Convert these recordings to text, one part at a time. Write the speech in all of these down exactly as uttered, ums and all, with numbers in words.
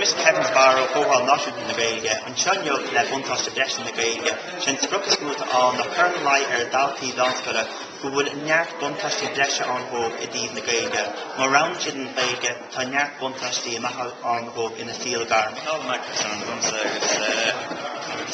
Miss Kevin's barrow Hohal Noshid in the Gaeilge, and Sean Yog le Buntosh the Bresh in the Gaeilge, Sean Sprucus Muta on the Kern Lai er Dalti Lanskara, who will Nyark Buntosh the Bresh on Hope Edith in the Gaeilge, Moran Chid in the Gaeilge, Tanyark Buntosh the Mahal on Hope in the Steel Garm. All my concerns on service,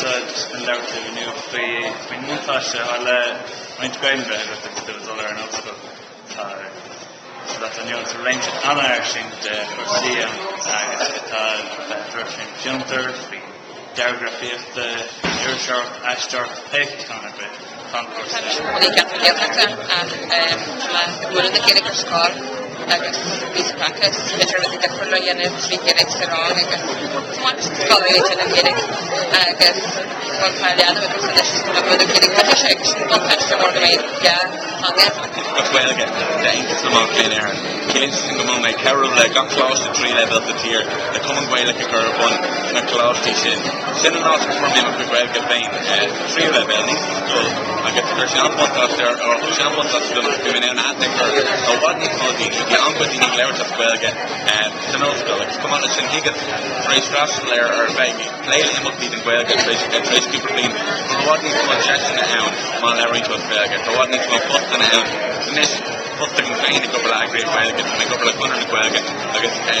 so it's been there to the new free, when Muntash, I'll integrate bread, I think there was other and also. So that's a new range of Anna actually for C M and Junter, the Derography of the Earshort, Ashtork, Peg, kind of concourse. We got together and one of the characters called Miss Practice, literally the Colonial and three characters around, and one college and a meeting. I guess one time the other person that she's going to go to the character section, one time she wanted to make, yeah, on that. Well, again, thank you so much, Jane Aaron. Kids in the moment, Carol got close to three levels of tier. They come away like a girl one, and a close to shit. Sending out for me, I'm going to get three level, and this is good. I get the Sean Buntas there, or Sean Buntas is going to be an antic girl. So, what is all the young, but the English as well, again, and the nose girl. Come on, it's in Higgins, Trace Rassler, or Baggy. Play him up, beating well, get Trace Cooper Bean. So, what is my chest in the hound? My Larry was well, again. So, what is my bust in the hound? And this was the campaign a couple of great files and a couple of hundred quagga. I guess I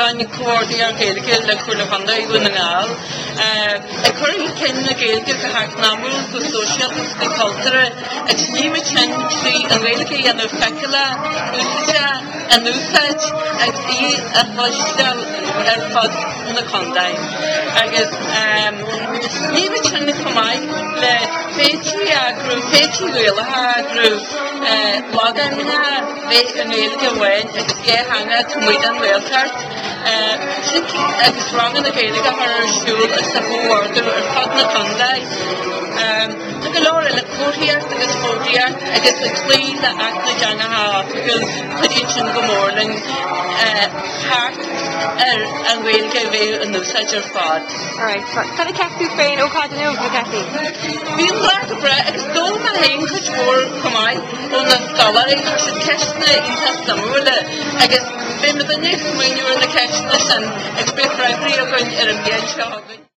Corn, cordial, Gaelic, the Kulafanda, even now. A current kin, the Gaelic, the Hagnamul, the social, the culture, a sneam, a chin, the Gaelic, and the Fecula, Usa, and Usach, a tea, a Hosta, a Fod, and the Condai. I guess, um, sneam, a chin, for my, the Fetty, I grew, Fetty, Willa, I grew. Logan weet een hele gewijn, het is hangen, het moet en welkaart. Het is wrong in de veilige van haar school, het is de voorwoorden, het gaat naar Kandai. Het is een hele voorjaar, het is voorjaar, het is een kleine act dat Jana had, het is een gemorgen, hart en welke weer een nieuwsatje vaart. Alright, kan ik echt uw pijn ook hadden over Kathy? Wie laat op het stoel van heen gesproken voor mij? Onder dollar ik zit kerstne in het zomerwille. I guess we moeten niks meer doen in de kerstnes en ik ben vrij vrij ook in een beetje.